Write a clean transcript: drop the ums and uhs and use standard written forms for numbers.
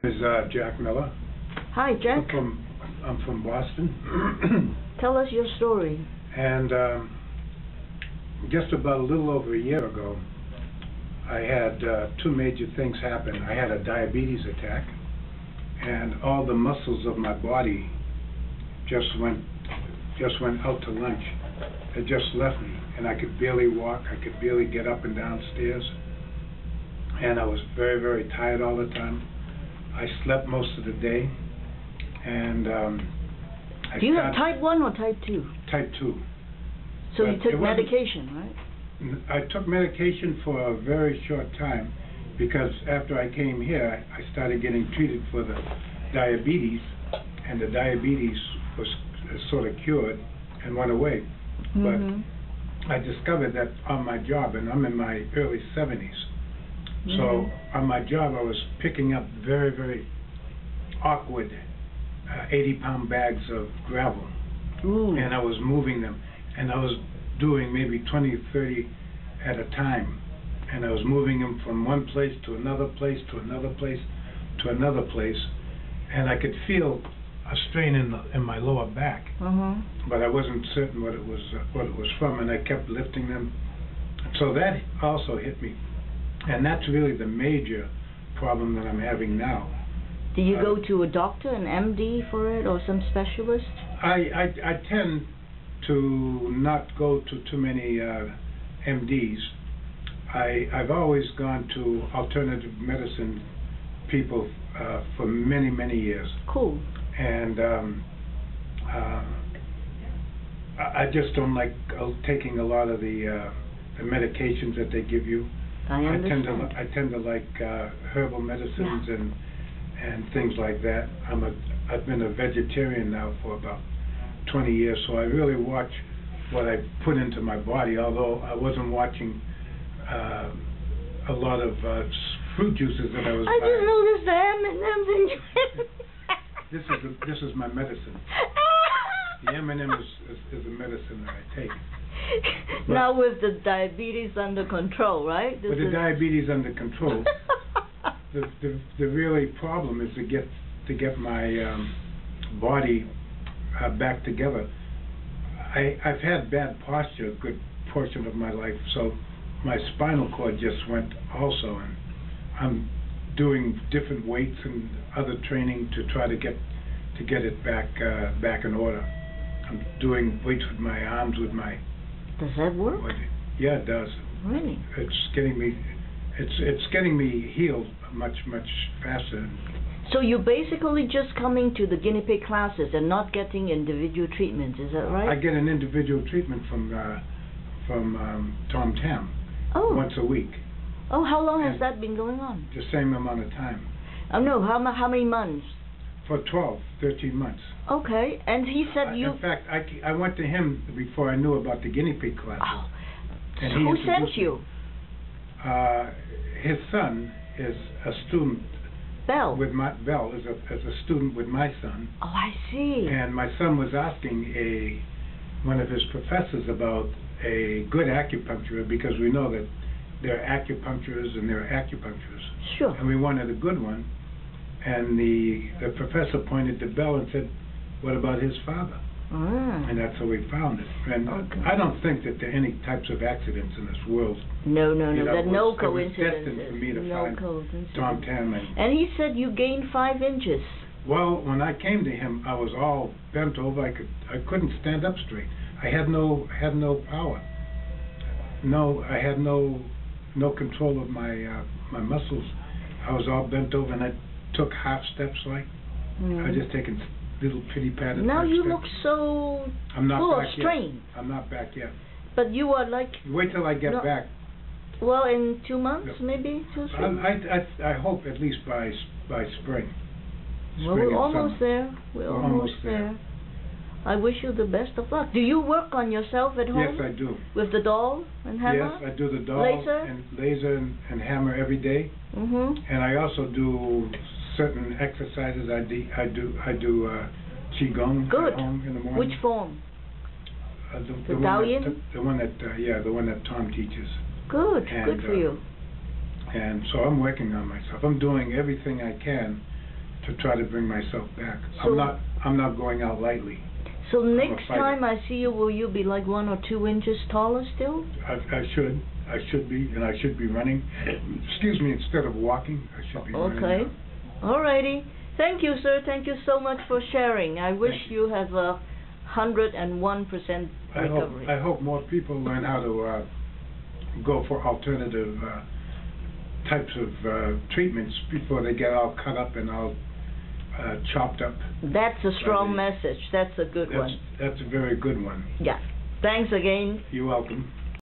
This is Jack Miller. Hi, Jack. I'm from Boston. Tell us your story. And just about a little over a year ago, I had two major things happen. I had a diabetes attack, and all the muscles of my body just went out to lunch. They just left me, and I could barely walk. I could barely get up and down stairs, and I was very, very tired all the time. I slept most of the day, and do you have type 1 or type 2? Type 2. So but you took medication, right? I took medication for a very short time, because after I came here, I started getting treated for the diabetes, and the diabetes was sort of cured and went away. Mm-hmm. But I discovered that on my job, and I'm in my early 70s, mm-hmm. So on my job I was picking up very, very awkward 80-pound bags of gravel. Ooh. And I was moving them, and I was doing maybe 20, 30 at a time, and I was moving them from one place to another place to another place to another place, and I could feel a strain in my lower back, but I wasn't certain what it was from, and I kept lifting them, so that also hit me, and that's really the major problem that I'm having now. Do you go to a doctor, an MD for it, or some specialist? I tend to not go to too many MDs. I've always gone to alternative medicine people for many, many years. Cool. And I just don't like taking a lot of the medications that they give you. I understand. I tend to like herbal medicines, yeah, and things like that. I've been a vegetarian now for about 20 years, so I really watch what I put into my body, although I wasn't watching a lot of fruit juices that I was buying. I just noticed the M&M's. This is my medicine. The M&M is a medicine that I take. But now with the diabetes under control, right? With the diabetes under control, the really problem is to get my body back together. I've had bad posture a good portion of my life, so my spinal cord just went also, and I'm doing different weights and other training to try to get it back in order. I'm doing weights with my arms, with my... Does that work? Yeah, it does. Really? It's getting me healed much faster. So you're basically just coming to the guinea pig classes and not getting individual treatments, is that right? I get an individual treatment from Tom Tam. Oh. Once a week. Oh, how long has that been going on? The same amount of time. Oh, no, how many months? For 12, 13 months. Okay, and he said you... In fact, I went to him before I knew about the guinea pig classes. Oh. And so who sent you? His son is a student... Bell. Bell is a student with my son. Oh, I see. And my son was asking one of his professors about a good acupuncturist, because we know that there are acupuncturists and there are acupuncturists. Sure. And we wanted a good one, and the professor pointed to Bell and said, "What about his father?" Mm. And that's how we found it. And okay. I don't think that there are any types of accidents in this world. No. There are no coincidences. It was destined for me to find Tom Tam. And he said you gained 5 inches. Well, when I came to him, I was all bent over. I couldn't stand up straight. I had no power. No, I had no control of my my muscles. I was all bent over, and I took half steps like. Mm. I was just taking little pity patted. Now you steps. Look so full of strain. I'm not back yet. But you are like... Wait till I get back. Well, in 2 months, no, maybe? 2 or 3 months? I hope at least by spring. Well, we're almost there. We're almost there. I wish you the best of luck. Do you work on yourself at home? Yes, I do. With the doll and hammer? Yes, I do the doll and laser and hammer every day. Mm-hmm. And I also do certain exercises. I do Qi Gong at home in the morning. Which form? The one that Tom teaches. Good. And, good for you. And so I'm working on myself. I'm doing everything I can to try to bring myself back. So I'm not going out lightly. So next time I see you, will you be like 1 or 2 inches taller still? I should be, and I should be running. Excuse me, instead of walking, I should be running. Okay. All righty. Thank you, sir. Thank you so much for sharing. I wish you have a 101% recovery. I hope more people learn how to go for alternative types of treatments before they get all cut up and all chopped up. That's a strong message. That's a good one. That's a very good one. Yeah. Thanks again. You're welcome.